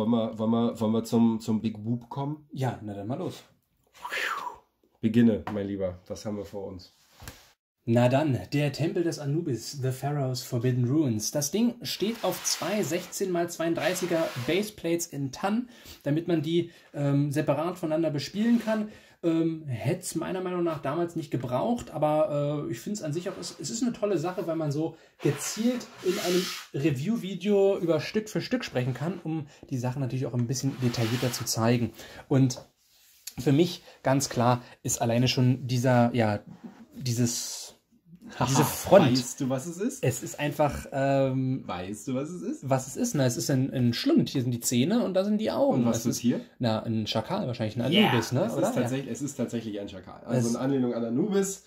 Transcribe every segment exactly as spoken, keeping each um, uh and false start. Wollen wir, wollen wir, wollen wir zum, zum Big Boop kommen? Ja, na dann mal los. Beginne, mein Lieber. Was haben wir vor uns? Na dann, der Tempel des Anubis, The Pharaoh's Forbidden Ruins. Das Ding steht auf zwei sechzehn mal zweiunddreißiger Baseplates in Tann, damit man die ähm, separat voneinander bespielen kann. Ähm, hätte es meiner Meinung nach damals nicht gebraucht, aber äh, ich finde es an sich auch, es ist eine tolle Sache, weil man so gezielt in einem Review-Video über Stück für Stück sprechen kann, um die Sachen natürlich auch ein bisschen detaillierter zu zeigen. Und für mich ganz klar ist alleine schon dieser, ja, dieses, diese Front. Weißt du, was es ist? Es ist einfach, ähm, weißt du, was es ist? Was es ist? Na, es ist ein, ein Schlund. Hier sind die Zähne und da sind die Augen. Und was ist hier? Na, ein Schakal wahrscheinlich, ein Anubis, yeah, ne? Es, oder? Ist tatsächlich, ja. Es ist tatsächlich ein Schakal. Also es in Anlehnung an Anubis,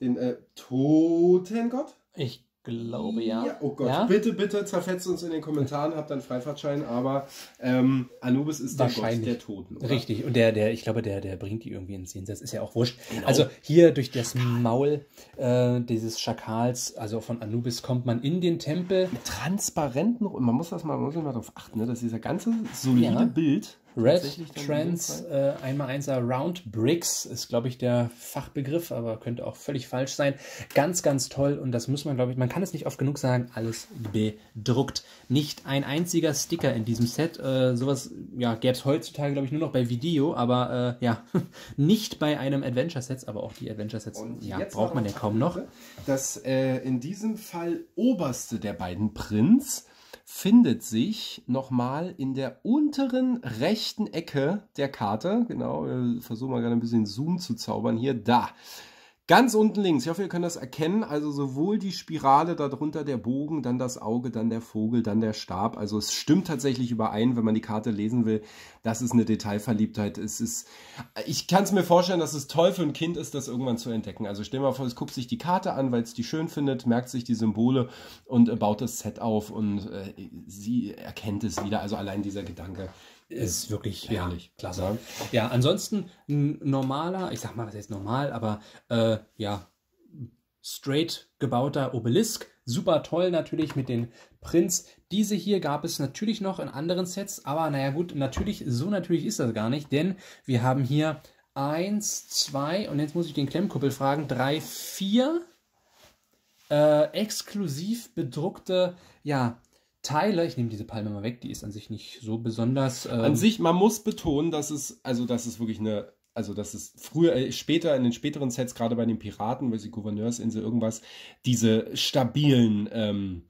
den äh, Totengott? Ich glaube, ja. ja. Oh Gott, ja? bitte, bitte zerfetzt uns in den Kommentaren, habt dann Freifahrtschein, aber ähm, Anubis ist der Gott der Toten. Oder? Richtig, und der, der, ich glaube, der, der bringt die irgendwie ins Jenseits, ist ja auch wurscht. Genau. Also hier durch das Maul äh, dieses Schakals, also von Anubis, kommt man in den Tempel. Transparent noch, und man muss das mal, man muss mal darauf achten, ne, dass dieser ganze solide ja. Bild... Red Trans äh, eins mal eins Round Bricks ist, glaube ich, der Fachbegriff, aber könnte auch völlig falsch sein. Ganz, ganz toll und das muss man, glaube ich, man kann es nicht oft genug sagen, alles bedruckt. Nicht ein einziger Sticker in diesem Set. Äh, sowas ja, gäbe es heutzutage, glaube ich, nur noch bei Video, aber äh, ja, nicht bei einem Adventure-Set, aber auch die Adventure-Sets ja, braucht man ja kaum noch. Das äh, in diesem Fall oberste der beiden Prints findet sich nochmal in der unteren rechten Ecke der Karte. Genau, versuchen wir gerade ein bisschen Zoom zu zaubern. Hier, da. Ganz unten links. Ich hoffe, ihr könnt das erkennen. Also sowohl die Spirale, darunter der Bogen, dann das Auge, dann der Vogel, dann der Stab. Also es stimmt tatsächlich überein, wenn man die Karte lesen will. Das ist eine Detailverliebtheit. Es ist, ich kann es mir vorstellen, dass es toll für ein Kind ist, das irgendwann zu entdecken. Also stell dir mal vor, es guckt sich die Karte an, weil es die schön findet, merkt sich die Symbole und baut das Set auf und äh, sie erkennt es wieder. Also allein dieser Gedanke ist wirklich herrlich. Ja, klasse. Ja, ansonsten ein normaler, ich sag mal, was heißt normal, aber äh, ja, straight gebauter Obelisk. Super toll natürlich mit den Prints. Diese hier gab es natürlich noch in anderen Sets, aber naja gut, natürlich, so natürlich ist das gar nicht, denn wir haben hier eins, zwei und jetzt muss ich den Klemmkumpel fragen, drei, vier äh, exklusiv bedruckte, ja, Teile, ich nehme diese Palme mal weg, die ist an sich nicht so besonders. Ähm an sich, man muss betonen, dass es, also das ist wirklich eine, also das ist früher, äh, später, in den späteren Sets, gerade bei den Piraten, weil sie Gouverneursinsel, irgendwas, diese stabilen, ähm,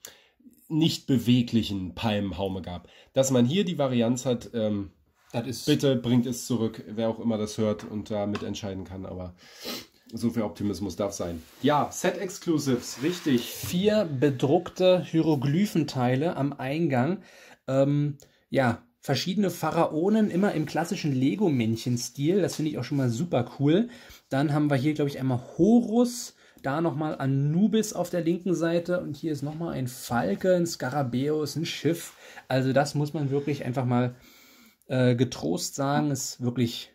nicht beweglichen Palmenhaume gab. Dass man hier die Varianz hat, ähm, das ist bitte bringt es zurück, wer auch immer das hört und da mitentscheiden kann, aber... So viel Optimismus darf sein. Ja, Set-Exclusives, richtig. Vier bedruckte Hieroglyphenteile am Eingang. Ähm, ja, verschiedene Pharaonen, immer im klassischen Lego-Männchen-Stil. Das finde ich auch schon mal super cool. Dann haben wir hier, glaube ich, einmal Horus, da nochmal Anubis auf der linken Seite. Und hier ist nochmal ein Falke, ein Skarabäus, ein Schiff. Also das muss man wirklich einfach mal äh, getrost sagen. Es wirklich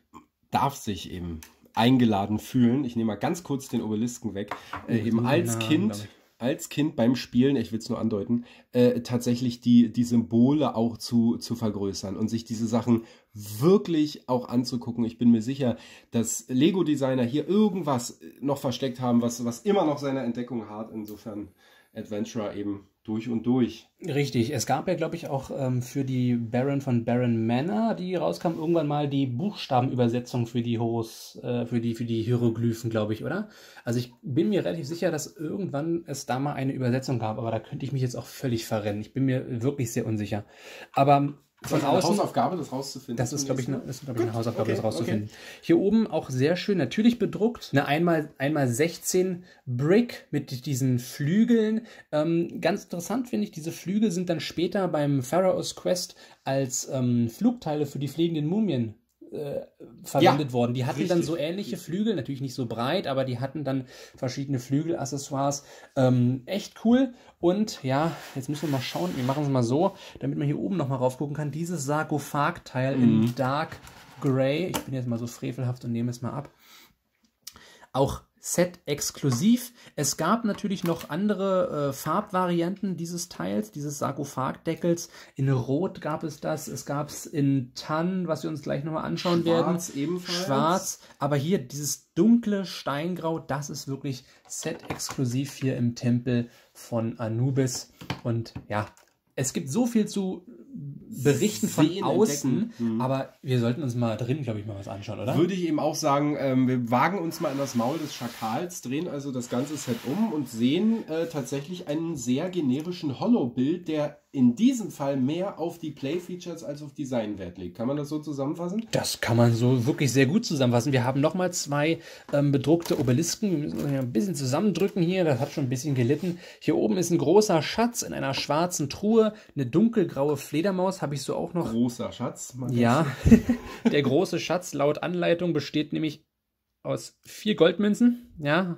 darf sich eben eingeladen fühlen. Ich nehme mal ganz kurz den Obelisken weg. Äh, eben als Kind, als Kind beim Spielen, ich will es nur andeuten, äh, tatsächlich die, die Symbole auch zu, zu vergrößern und sich diese Sachen wirklich auch anzugucken. Ich bin mir sicher, dass Lego-Designer hier irgendwas noch versteckt haben, was, was immer noch seiner Entdeckung hart. Insofern Adventure eben durch und durch. Richtig. Es gab ja, glaube ich, auch ähm, für die Baron von Baron Manor, die rauskam, irgendwann mal die Buchstabenübersetzung für die Horus, äh, für die für die Hieroglyphen, glaube ich, oder? Also ich bin mir relativ sicher, dass irgendwann es da mal eine Übersetzung gab, aber da könnte ich mich jetzt auch völlig verrennen. Ich bin mir wirklich sehr unsicher. Aber von das ist außen, eine Hausaufgabe, das rauszufinden. Das ist, glaube ich, eine, ist, glaub ich, eine Hausaufgabe, okay, das rauszufinden. Okay. Hier oben auch sehr schön, natürlich bedruckt. Eine einmal, einmal sechzehn Brick mit diesen Flügeln. Ähm, ganz interessant finde ich, diese Flügel sind dann später beim Pharaoh's Quest als ähm, Flugteile für die fliegenden Mumien Äh, verwendet ja, worden. Die hatten richtig. Dann so ähnliche Flügel, natürlich nicht so breit, aber die hatten dann verschiedene Flügelaccessoires. Ähm, echt cool. Und ja, jetzt müssen wir mal schauen, wir machen es mal so, damit man hier oben nochmal rauf gucken kann. Dieses Sarkophagteil mhm. in Dark Grey. Ich bin jetzt mal so frevelhaft und nehme es mal ab. Auch Set exklusiv. Es gab natürlich noch andere äh, Farbvarianten dieses Teils, dieses Sarkophagdeckels. In Rot gab es das, es gab es in Tann, was wir uns gleich nochmal anschauen Schwarz werden. Ebenfalls. Schwarz, aber hier dieses dunkle Steingrau, das ist wirklich Set exklusiv hier im Tempel von Anubis. Und ja, es gibt so viel zu berichten von Seen außen, mhm. aber wir sollten uns mal drin, glaube ich, mal was anschauen, oder? Würde ich eben auch sagen, ähm, wir wagen uns mal in das Maul des Schakals, drehen also das ganze Set um und sehen äh, tatsächlich einen sehr generischen Hollow-Bild, der in diesem Fall mehr auf die Play-Features als auf Design-Wert legt. Kann man das so zusammenfassen? Das kann man so wirklich sehr gut zusammenfassen. Wir haben nochmal zwei ähm, bedruckte Obelisken. Wir müssen ein bisschen zusammendrücken hier. Das hat schon ein bisschen gelitten. Hier oben ist ein großer Schatz in einer schwarzen Truhe. Eine dunkelgraue Fledermaus habe ich so auch noch. Großer Schatz? Ja, der große Schatz laut Anleitung besteht nämlich aus vier Goldmünzen. Ja,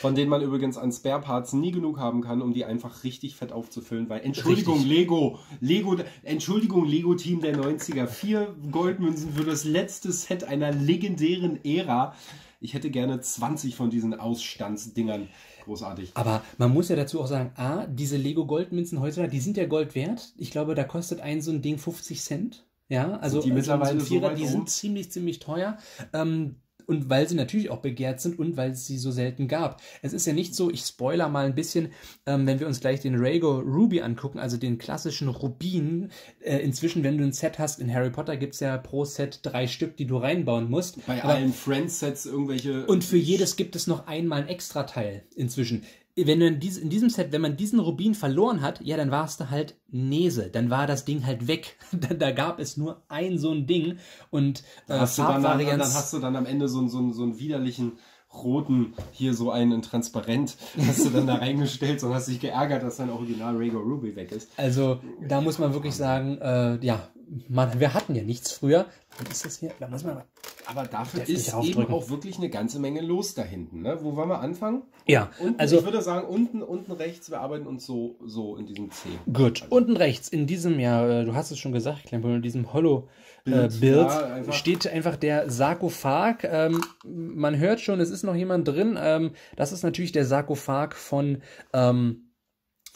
von denen man übrigens an Spare Parts nie genug haben kann, um die einfach richtig fett aufzufüllen, weil, Entschuldigung, richtig. Lego, Lego, Entschuldigung, Lego Team der neunziger, vier Goldmünzen für das letzte Set einer legendären Ära. Ich hätte gerne zwanzig von diesen Ausstandsdingern. Großartig. Aber man muss ja dazu auch sagen, A, diese Lego Goldmünzen heutzutage, die sind ja Gold wert. Ich glaube, da kostet ein so ein Ding fünfzig Cent. Ja, also die mittlerweile so Vierer, die sind ziemlich, ziemlich teuer. Ähm, Und weil sie natürlich auch begehrt sind und weil es sie so selten gab. Es ist ja nicht so, ich spoiler mal ein bisschen, ähm, wenn wir uns gleich den Regal Ruby angucken, also den klassischen Rubin. Äh, inzwischen, wenn du ein Set hast, in Harry Potter gibt es ja pro Set drei Stück, die du reinbauen musst. Bei Aber allen Friends-Sets irgendwelche... Und für jedes gibt es noch einmal ein Extrateil inzwischen. Wenn man diese, in diesem Set, wenn man diesen Rubin verloren hat, ja, dann warst du halt Nese. Dann war das Ding halt weg. da, da gab es nur ein so ein Ding. Und äh, hast dann, dann, dann hast du dann am Ende so, so, so einen widerlichen roten, hier so einen in transparent, hast du dann da reingestellt und hast dich geärgert, dass dein Original Regal Ruby weg ist. Also da muss man wirklich sagen, äh, ja, man, wir hatten ja nichts früher. Was ist das hier? Da muss man mal. Aber dafür ist eben auch wirklich eine ganze Menge los da hinten. Ne? Wo wollen wir anfangen? Ja, unten, also ich würde sagen, unten, unten rechts, wir arbeiten uns so, so in diesem C. Gut, also unten rechts, in diesem, ja, du hast es schon gesagt, Klemmkumpel, in diesem Hollow-Bild äh, ja, einfach. steht einfach der Sarkophag. Ähm, man hört schon, es ist noch jemand drin. Ähm, das ist natürlich der Sarkophag von ähm,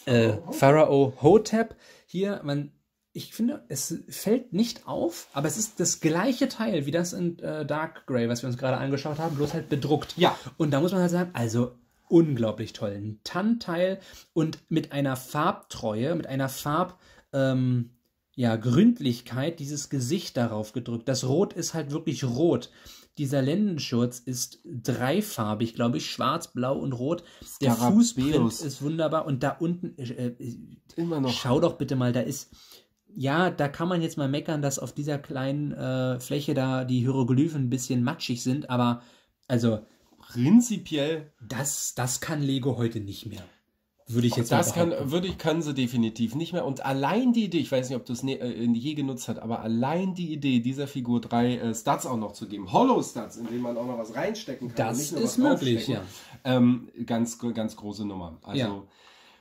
äh, Pharao Hotep. Hier, man... Ich finde, es fällt nicht auf, aber es ist das gleiche Teil wie das in äh, Dark Grey, was wir uns gerade angeschaut haben, bloß halt bedruckt. Ja. Und da muss man halt sagen, also unglaublich toll. Ein Tannteil und mit einer Farbtreue, mit einer Farb... Ähm, ja, Gründlichkeit, dieses Gesicht darauf gedrückt. Das Rot ist halt wirklich rot. Dieser Lendenschurz ist dreifarbig, glaube ich, schwarz, blau und rot. Der Fußprint ist wunderbar. Und da unten, äh, äh, immer noch. Schau doch bitte mal, da ist... Ja, da kann man jetzt mal meckern, dass auf dieser kleinen äh, Fläche da die Hieroglyphen ein bisschen matschig sind, aber also prinzipiell, das, das kann Lego heute nicht mehr. Würde ich jetzt das kann, würde ich kann sie definitiv nicht mehr. Und allein die Idee, ich weiß nicht, ob du es ne, äh, je genutzt hast, aber allein die Idee, dieser Figur drei äh, Stats auch noch zu geben, Hollow-Stats, in denen man auch noch was reinstecken kann. Das nicht nur ist was möglich, ja. Ähm, ganz, ganz große Nummer. Also ja.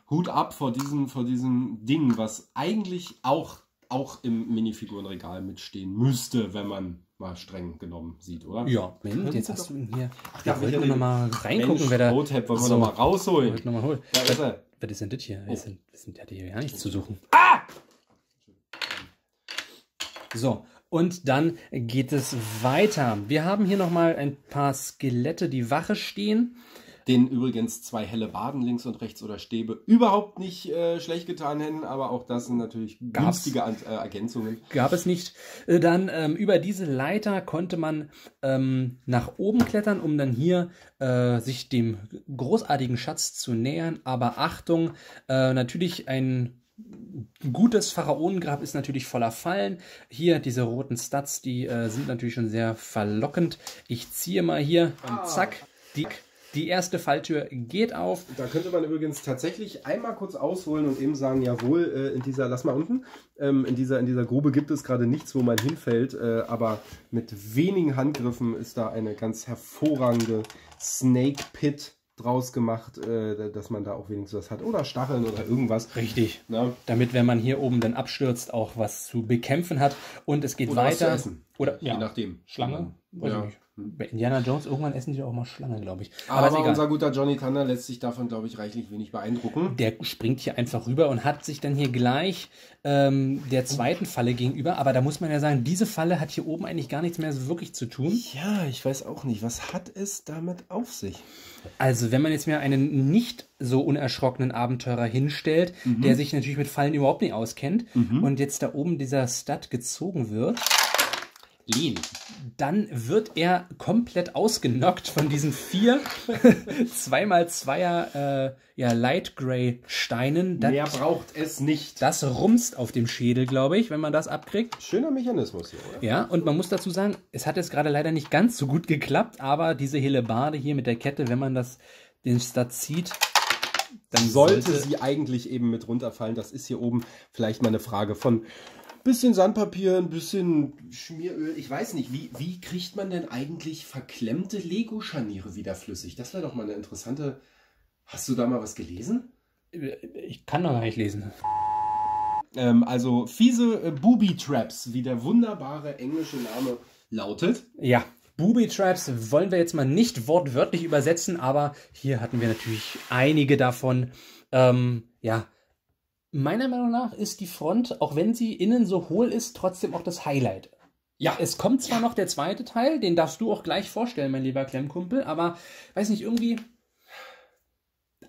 Hut ab vor diesem, vor diesem Ding, was eigentlich auch, auch im Minifigurenregal mitstehen müsste, wenn man mal streng genommen sieht, oder? Ja, Moment, jetzt hast du ihn hier. Ach, da wollen wir nochmal reingucken, wer da... Hotep wollen wir nochmal rausholen. Wollen wir nochmal holen. Da ist er. Was ist denn das hier? Das hat hier gar nichts zu suchen. Ah! So. Und dann geht es weiter. Wir haben hier nochmal ein paar Skelette, die Wache stehen. Den übrigens zwei helle Baden links und rechts oder Stäbe überhaupt nicht äh, schlecht getan hätten, aber auch das sind natürlich günstige An äh, Ergänzungen. Gab es nicht. Dann ähm, über diese Leiter konnte man ähm, nach oben klettern, um dann hier äh, sich dem großartigen Schatz zu nähern. Aber Achtung, äh, natürlich ein gutes Pharaonengrab ist natürlich voller Fallen. Hier diese roten Stats, die äh, sind natürlich schon sehr verlockend. Ich ziehe mal hier ah. und zack, dick. Die erste Falltür geht auf. Da könnte man übrigens tatsächlich einmal kurz ausholen und eben sagen, jawohl, in dieser, lass mal unten, in dieser, in dieser Grube gibt es gerade nichts, wo man hinfällt, aber mit wenigen Handgriffen ist da eine ganz hervorragende Snake Pit draus gemacht, dass man da auch wenigstens was hat. Oder Stacheln oder irgendwas. Richtig. Na? Damit, wenn man hier oben dann abstürzt, auch was zu bekämpfen hat. Und es geht oder weiter. Was zu essen. Oder ja, je nachdem. Schlange? Weiß ja. nicht. Bei Indiana Jones irgendwann essen die auch mal Schlangen, glaube ich. Aber, Aber unser guter Johnny Tanner lässt sich davon, glaube ich, reichlich wenig beeindrucken. Der springt hier einfach rüber und hat sich dann hier gleich ähm, der zweiten Falle gegenüber. Aber da muss man ja sagen, diese Falle hat hier oben eigentlich gar nichts mehr so wirklich zu tun. Ja, ich weiß auch nicht. Was hat es damit auf sich? Also wenn man jetzt mir einen nicht so unerschrockenen Abenteurer hinstellt, mhm. der sich natürlich mit Fallen überhaupt nicht auskennt mhm. und jetzt da oben dieser Stud gezogen wird... Lean. Dann wird er komplett ausgenockt von diesen vier zwei mal zweier äh, ja, Light Grey Steinen. Das, mehr braucht es nicht. Das rumst auf dem Schädel, glaube ich, wenn man das abkriegt. Schöner Mechanismus hier, oder? Ja, und man muss dazu sagen, es hat jetzt gerade leider nicht ganz so gut geklappt, aber diese Hellebarde hier mit der Kette, wenn man das den Stat zieht, dann sollte, sollte sie eigentlich eben mit runterfallen. Das ist hier oben vielleicht mal eine Frage von... bisschen Sandpapier, ein bisschen Schmieröl. Ich weiß nicht, wie, wie kriegt man denn eigentlich verklemmte Lego-Scharniere wieder flüssig? Das wäre doch mal eine interessante... Hast du da mal was gelesen? Ich kann doch gar nicht lesen. Ähm, also fiese äh, Booby-Traps, wie der wunderbare englische Name lautet. Ja, Booby-Traps wollen wir jetzt mal nicht wortwörtlich übersetzen, aber hier hatten wir natürlich einige davon. Ähm, ja, meiner Meinung nach ist die Front, auch wenn sie innen so hohl ist, trotzdem auch das Highlight. Ja, es kommt zwar noch der zweite Teil, den darfst du auch gleich vorstellen, mein lieber Klemmkumpel, aber, weiß nicht, irgendwie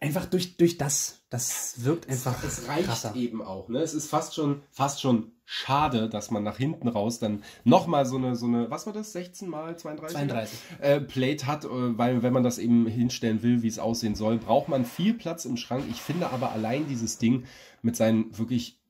einfach durch, durch das, das wirkt einfach krasser. Es reicht krasser. eben auch, ne? Es ist fast schon, fast schon schade, dass man nach hinten raus dann nochmal so eine, so eine, was war das, sechzehn mal zweiunddreißig? zweiunddreißig. Äh, Plate hat, weil wenn man das eben hinstellen will, wie es aussehen soll, braucht man viel Platz im Schrank. Ich finde aber allein dieses Ding mit seinen wirklich,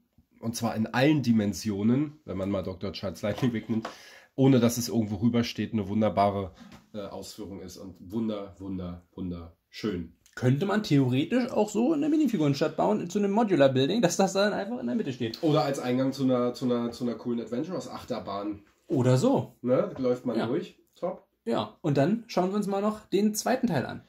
und zwar in allen Dimensionen, wenn man mal Doktor Charles Lightning wegnimmt, ohne dass es irgendwo rübersteht, eine wunderbare äh, Ausführung ist und wunder, wunder, wunderschön. Könnte man theoretisch auch so in der Minifigurenstadt bauen, zu einem Modular-Building, dass das dann einfach in der Mitte steht. Oder als Eingang zu einer, zu einer, zu einer coolen Adventurers-Achterbahn. Oder so. Ne? Läuft man ja durch. Top. Ja, und dann schauen wir uns mal noch den zweiten Teil an.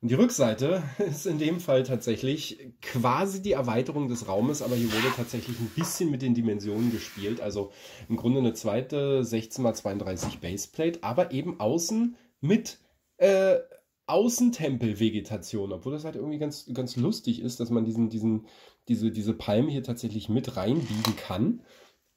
Und die Rückseite ist in dem Fall tatsächlich quasi die Erweiterung des Raumes, aber hier wurde tatsächlich ein bisschen mit den Dimensionen gespielt. Also im Grunde eine zweite sechzehn mal zweiunddreißig Baseplate, aber eben außen mit äh, Außentempelvegetation, obwohl das halt irgendwie ganz, ganz lustig ist, dass man diesen, diesen, diese, diese Palme hier tatsächlich mit reinbiegen kann.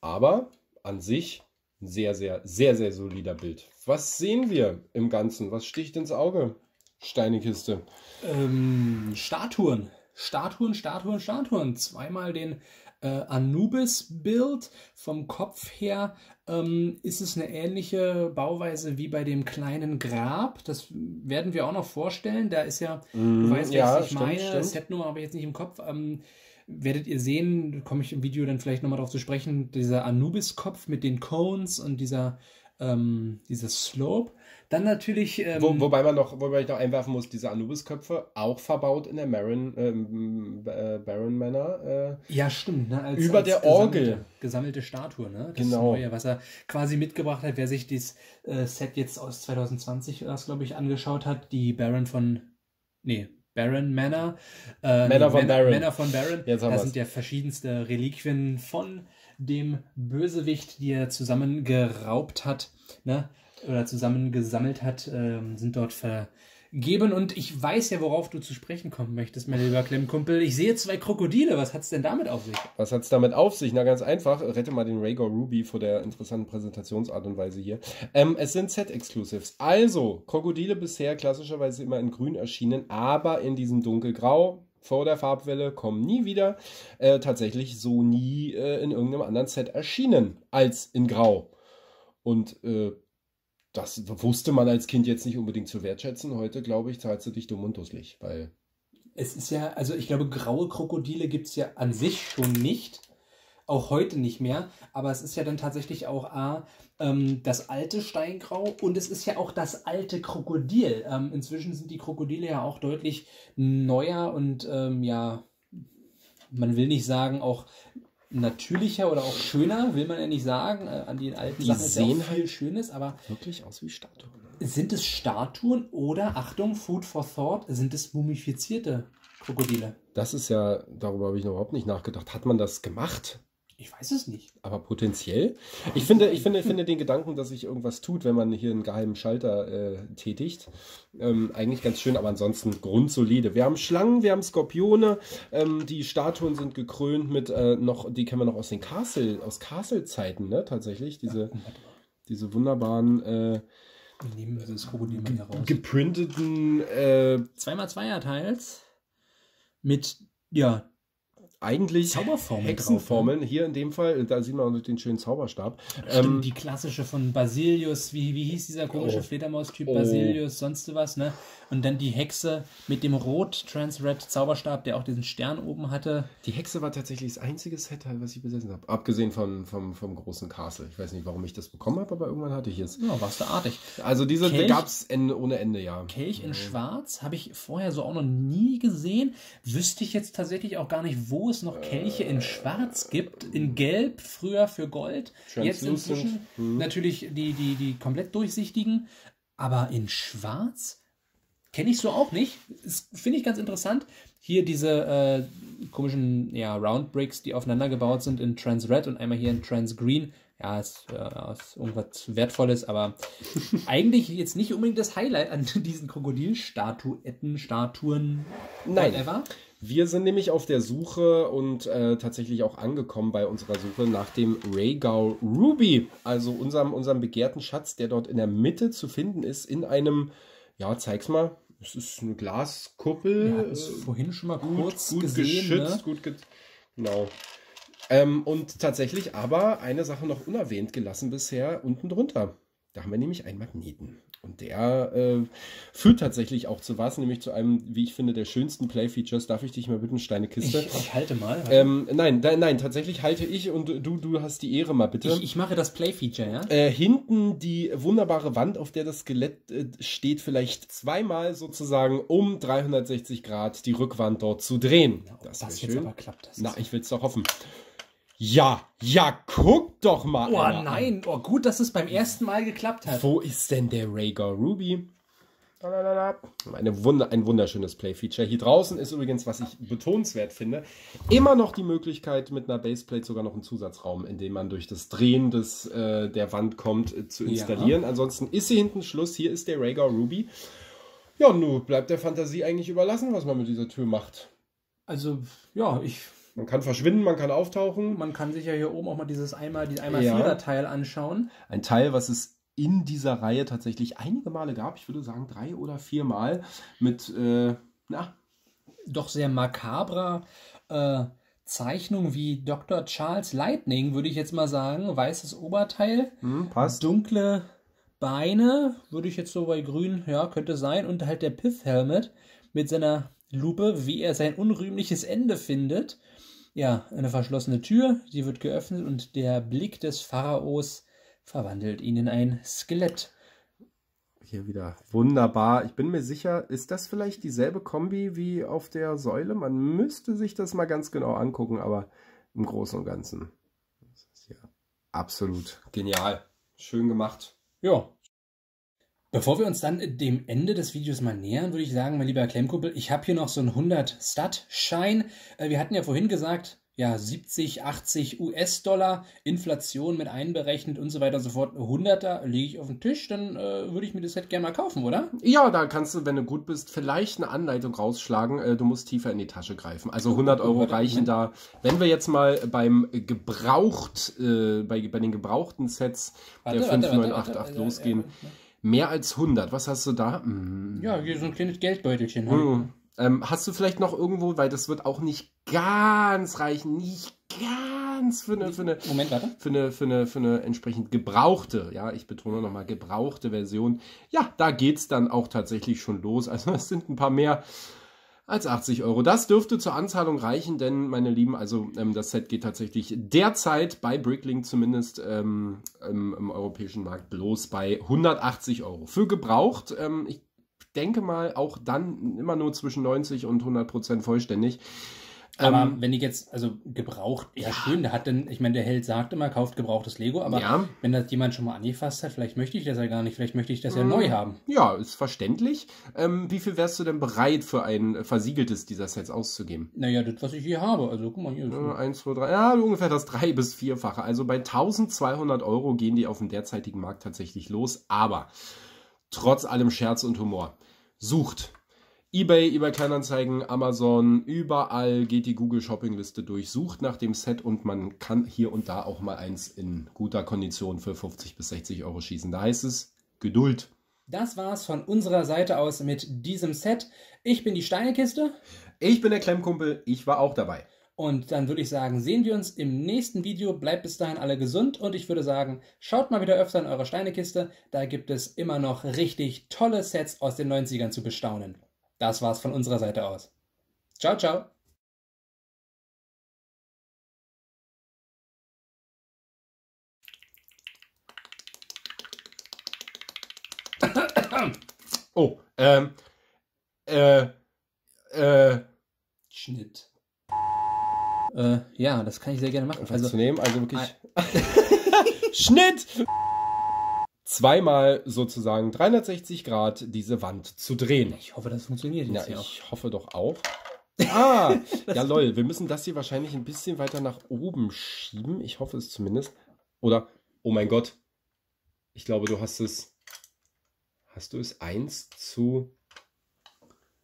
Aber an sich ein sehr, sehr, sehr, sehr solider Bild. Was sehen wir im Ganzen? Was sticht ins Auge? Steinekiste. Ähm, Statuen. Statuen, Statuen, Statuen. Zweimal den äh, Anubis-Bild. Vom Kopf her ähm, ist es eine ähnliche Bauweise wie bei dem kleinen Grab. Das werden wir auch noch vorstellen. Da ist ja, mm, du weißt, ja, was ich stimmt, meine. Stimmt. Das Setnummer habe ich jetzt nicht im Kopf. Ähm, werdet ihr sehen, komme ich im Video dann vielleicht nochmal drauf zu sprechen, dieser Anubis-Kopf mit den Cones und dieser, ähm, dieser Slope. Dann natürlich... Ähm, Wo, wobei man noch, wobei ich noch einwerfen muss, diese Anubis-Köpfe auch verbaut in der Marin, ähm, äh, Baron Manor. Äh, ja, stimmt. Ne? Als, über als der gesammelte, Orgel. Gesammelte Statue, ne? Das genau. Neue, was er quasi mitgebracht hat. Wer sich dieses äh, Set jetzt aus zweitausendzwanzig, glaube ich, angeschaut hat, die Baron von... Nee, Baron Manor. Äh, Manor nee, von Man Baron. Manor von Baron. Jetzt haben da wir's. Sind ja verschiedenste Reliquien von dem Bösewicht, die er zusammengeraubt hat, ne? Oder zusammen gesammelt hat, ähm, sind dort vergeben. Und ich weiß ja, worauf du zu sprechen kommen möchtest, mein lieber Klemmkumpel. Ich sehe zwei Krokodile. Was hat es denn damit auf sich? Was hat es damit auf sich? Na, ganz einfach. Rette mal den Regal Ruby vor der interessanten Präsentationsart und Weise hier. Ähm, es sind Set-Exclusives. Also, Krokodile bisher klassischerweise immer in grün erschienen, aber in diesem dunkelgrau. Vor der Farbwelle, kommen nie wieder. Äh, tatsächlich so nie äh, in irgendeinem anderen Set erschienen als in grau. Und, äh, das wusste man als Kind jetzt nicht unbedingt zu wertschätzen. Heute, glaube ich, zahlst du dich dumm und dusselig, weil... Es ist ja, also ich glaube, graue Krokodile gibt es ja an sich schon nicht. Auch heute nicht mehr. Aber es ist ja dann tatsächlich auch A, ähm, das alte Steingrau und es ist ja auch das alte Krokodil. Ähm, inzwischen sind die Krokodile ja auch deutlich neuer und ähm, ja, man will nicht sagen, auch... natürlicher oder auch schöner, will man ja nicht sagen. An den alten die Sachen ist ja auch viel Schönes, aber wirklich aus wie Statuen. Sind es Statuen oder, Achtung, Food for Thought, sind es mumifizierte Krokodile? Das ist ja, darüber habe ich noch überhaupt nicht nachgedacht. Hat man das gemacht? Ich weiß es nicht. Aber potenziell? Ich finde, ich finde, ich finde den Gedanken, dass sich irgendwas tut, wenn man hier einen geheimen Schalter äh, tätigt, ähm, eigentlich ganz schön, aber ansonsten grundsolide. Wir haben Schlangen, wir haben Skorpione, ähm, die Statuen sind gekrönt mit äh, noch, die kennen wir noch aus den Castle, aus Castle-Zeiten, ne, tatsächlich. Diese, diese wunderbaren äh, nehmen wir das Krokodil mal hier raus. Geprinteten äh, zwei mal zweier Teils mit, ja, eigentlich Zauberformeln, Hexenformeln, drauf, ne? Hier in dem Fall, da sieht man auch den schönen Zauberstab. Stimmt, ähm, die klassische von Basilius, wie, wie hieß dieser komische oh, Fledermaus-Typ, oh. Basilius, sonst was, ne? Und dann die Hexe mit dem Rot-Trans-Red-Zauberstab, der auch diesen Stern oben hatte. Die Hexe war tatsächlich das einzige Set, was ich besessen habe, abgesehen von, vom, vom großen Castle. Ich weiß nicht, warum ich das bekommen habe, aber irgendwann hatte ich es. Ja, warst du artig. Also diese gab es ohne Ende, ja. Kelch in mhm. Schwarz habe ich vorher so auch noch nie gesehen. Wüsste ich jetzt tatsächlich auch gar nicht, wo es noch Kelche in Schwarz gibt, in Gelb, früher für Gold, jetzt inzwischen hm. natürlich die, die, die komplett durchsichtigen, aber in Schwarz kenne ich so auch nicht. Finde ich ganz interessant. Hier diese äh, komischen ja, Round Bricks, die aufeinander gebaut sind in Trans Red und einmal hier in Trans Green. Ja, ist, äh, ist irgendwas Wertvolles, aber eigentlich jetzt nicht unbedingt das Highlight an diesen Krokodilstatuetten, Statuen, Nein. whatever. Wir sind nämlich auf der Suche und äh, tatsächlich auch angekommen bei unserer Suche nach dem Regal Ruby, also unserem, unserem begehrten Schatz, der dort in der Mitte zu finden ist, in einem, ja, zeig's mal, es ist eine Glaskuppel. Ja, ist äh, vorhin schon mal gut, kurz gut gesehen, geschützt, ne? gut ge genau. Ähm, und tatsächlich aber eine Sache noch unerwähnt gelassen bisher, unten drunter. Da haben wir nämlich einen Magneten. Und der äh, führt tatsächlich auch zu was, nämlich zu einem, wie ich finde, der schönsten Play-Features. Darf ich dich mal bitten, Steinekiste? Ich, ich halte mal. Ähm, nein, da, nein, tatsächlich halte ich und du, du hast die Ehre mal bitte. Ich, ich mache das Play-Feature, ja? Äh, hinten die wunderbare Wand, auf der das Skelett äh, steht, vielleicht zweimal sozusagen um dreihundertsechzig Grad die Rückwand dort zu drehen. Ja, das das jetzt schön. Aber klappt das. Na, ich will es doch hoffen. Ja, ja, guck doch mal. Oh nein, oh gut, dass es beim ersten Mal geklappt hat. Wo ist denn der Regal Ruby? Eine Wunder, ein wunderschönes Play-Feature. Hier draußen ist übrigens, was ich betonenswert finde, immer noch die Möglichkeit, mit einer Baseplate sogar noch einen Zusatzraum, in dem man durch das Drehen des, äh, der Wand kommt, äh, zu installieren. Ja. Ansonsten ist hier hinten Schluss. Hier ist der Regal Ruby. Ja, nun bleibt der Fantasie eigentlich überlassen, was man mit dieser Tür macht. Also, ja, ich... Man kann verschwinden, man kann auftauchen. Man kann sich ja hier oben auch mal dieses einmal die einmal ja. Vierer-Teil anschauen. Ein Teil, was es in dieser Reihe tatsächlich einige Male gab. Ich würde sagen drei oder vier Mal. Mit, äh, na, doch sehr makabrer äh, Zeichnung wie Doktor Charles Lightning, würde ich jetzt mal sagen. Weißes Oberteil, hm, passt. Dunkle Beine, würde ich jetzt so bei grün, ja, könnte sein. Und halt der Pith-Helmet mit seiner Lupe, wie er sein unrühmliches Ende findet. Ja, eine verschlossene Tür, die wird geöffnet und der Blick des Pharaos verwandelt ihn in ein Skelett. Hier wieder wunderbar. Ich bin mir sicher, ist das vielleicht dieselbe Kombi wie auf der Säule? Man müsste sich das mal ganz genau angucken, aber im Großen und Ganzen. Das ist ja absolut genial. Schön gemacht. Ja. Bevor wir uns dann dem Ende des Videos mal nähern, würde ich sagen, mein lieber Klemmkumpel, ich habe hier noch so einen hundert Stat-Schein. Wir hatten ja vorhin gesagt, ja, siebzig, achtzig US-Dollar, Inflation mit einberechnet und so weiter und so fort. hunderter lege ich auf den Tisch, dann äh, würde ich mir das Set gerne mal kaufen, oder? Ja, da kannst du, wenn du gut bist, vielleicht eine Anleitung rausschlagen. Äh, du musst tiefer in die Tasche greifen. Also hundert Euro reichen da. Wenn wir jetzt mal beim Gebraucht, äh, bei, bei den gebrauchten Sets warte, der fünf neun acht acht losgehen. Ja, ja, ja. Mehr als hundert. Was hast du da? Mm. Ja, hier so ein kleines Geldbeutelchen. Mm. Ähm, hast du vielleicht noch irgendwo, weil das wird auch nicht ganz reichen, nicht ganz für eine, für eine, Moment, warte. Für eine, für eine, für eine entsprechend gebrauchte, ja, ich betone nochmal, gebrauchte Version. Ja, da geht es dann auch tatsächlich schon los. Also es sind ein paar mehr als achtzig Euro. Das dürfte zur Anzahlung reichen, denn, meine Lieben, also ähm, das Set geht tatsächlich derzeit bei Bricklink zumindest ähm, im, im europäischen Markt bloß bei hundertachtzig Euro. Für gebraucht, ähm, ich denke mal, auch dann immer nur zwischen neunzig und hundert Prozent vollständig. Aber ähm, wenn die jetzt, also gebraucht, ja, ja schön, der hat dann, ich meine, der Held sagt immer, kauft gebrauchtes Lego, aber ja, wenn das jemand schon mal angefasst hat, vielleicht möchte ich das ja gar nicht, vielleicht möchte ich das ja hm, neu haben. Ja, ist verständlich. Ähm, wie viel wärst du denn bereit für ein versiegeltes dieser Sets auszugeben? Naja, das, was ich hier habe, also guck mal hier. Ja, eins, zwei, drei, ja, ungefähr das drei- bis vierfache. Also bei tausendzweihundert Euro gehen die auf dem derzeitigen Markt tatsächlich los, aber trotz allem Scherz und Humor. Sucht. eBay, eBay Kleinanzeigen, Amazon, überall geht die Google Shoppingliste durch, sucht nach dem Set und man kann hier und da auch mal eins in guter Kondition für fünfzig bis sechzig Euro schießen. Da heißt es Geduld. Das war's von unserer Seite aus mit diesem Set. Ich bin die Steinekiste. Ich bin der Klemmkumpel. Ich war auch dabei. Und dann würde ich sagen, sehen wir uns im nächsten Video. Bleibt bis dahin alle gesund und ich würde sagen, schaut mal wieder öfter in eure Steinekiste. Da gibt es immer noch richtig tolle Sets aus den neunzigern zu bestaunen. Das war's von unserer Seite aus. Ciao, ciao. Oh, ähm, äh, äh, Schnitt. Äh, ja, das kann ich sehr gerne machen. Also, zu nehmen, also wirklich. Schnitt! Zweimal sozusagen dreihundertsechzig Grad diese Wand zu drehen. Ich hoffe, das funktioniert jetzt. Ja, ich hoffe doch auch. Ah, ja lol, wir müssen das hier wahrscheinlich ein bisschen weiter nach oben schieben. Ich hoffe es zumindest. Oder, oh mein Gott, ich glaube, du hast es, hast du es eins zu,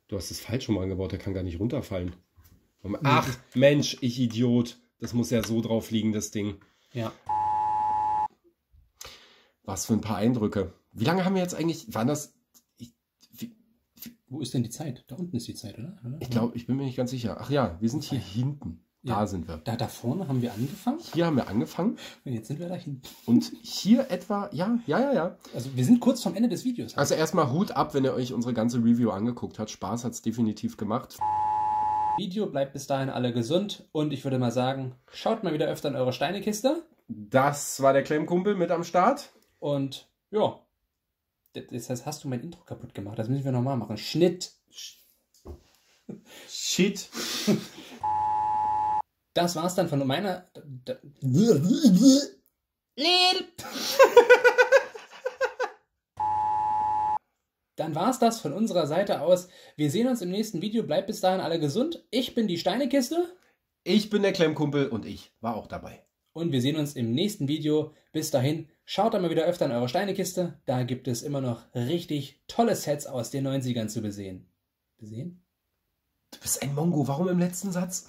du hast es falsch rum angebaut, der kann gar nicht runterfallen. Ach, Mensch, ich Idiot. Das muss ja so drauf liegen, das Ding. Ja. Was für ein paar Eindrücke. Wie lange haben wir jetzt eigentlich, waren das... Ich, wie, wo ist denn die Zeit? Da unten ist die Zeit, oder? oder? Ich glaube, ich bin mir nicht ganz sicher. Ach ja, wir sind hier hinten. Ja. Da sind wir. Da, da vorne haben wir angefangen? Hier haben wir angefangen. Und jetzt sind wir da hinten. Und hier etwa, ja, ja, ja, ja. Also wir sind kurz vom Ende des Videos. Also erstmal Hut ab, wenn ihr euch unsere ganze Review angeguckt habt. Spaß hat es definitiv gemacht. Video, bleibt bis dahin alle gesund. Und ich würde mal sagen, schaut mal wieder öfter in eure Steinekiste. Das war der Klemmkumpel mit am Start. Und ja, das heißt, hast du mein Intro kaputt gemacht. Das müssen wir nochmal machen. Schnitt. Shit. Das war's dann von meiner... Dann war's das von unserer Seite aus. Wir sehen uns im nächsten Video. Bleibt bis dahin alle gesund. Ich bin die Steinekiste. Ich bin der Klemmkumpel und ich war auch dabei. Und wir sehen uns im nächsten Video. Bis dahin, schaut einmal wieder öfter in eure Steinekiste. Da gibt es immer noch richtig tolle Sets aus den neunzigern zu besehen. Besehen? Du bist ein Mongo. Warum im letzten Satz?